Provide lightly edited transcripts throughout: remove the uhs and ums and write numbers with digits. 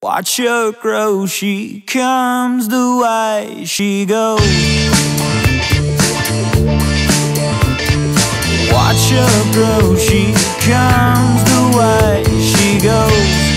Watch her grow, she comes the way she goes. Watch her grow, she comes the way she goes.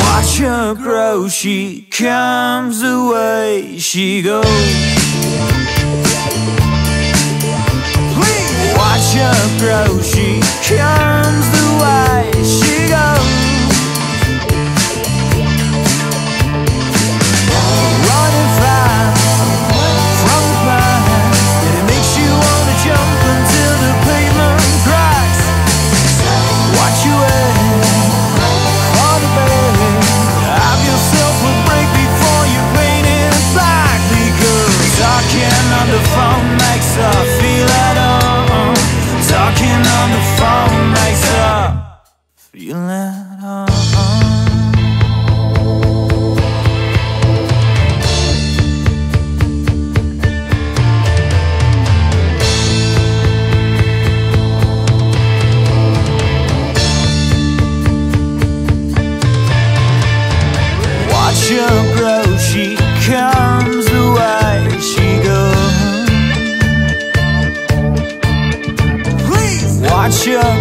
Watch her grow, she comes the way she goes. Please. Watch her grow, she comes the way she goes. Watch her grow, she comes the way she goes. Please. Watch her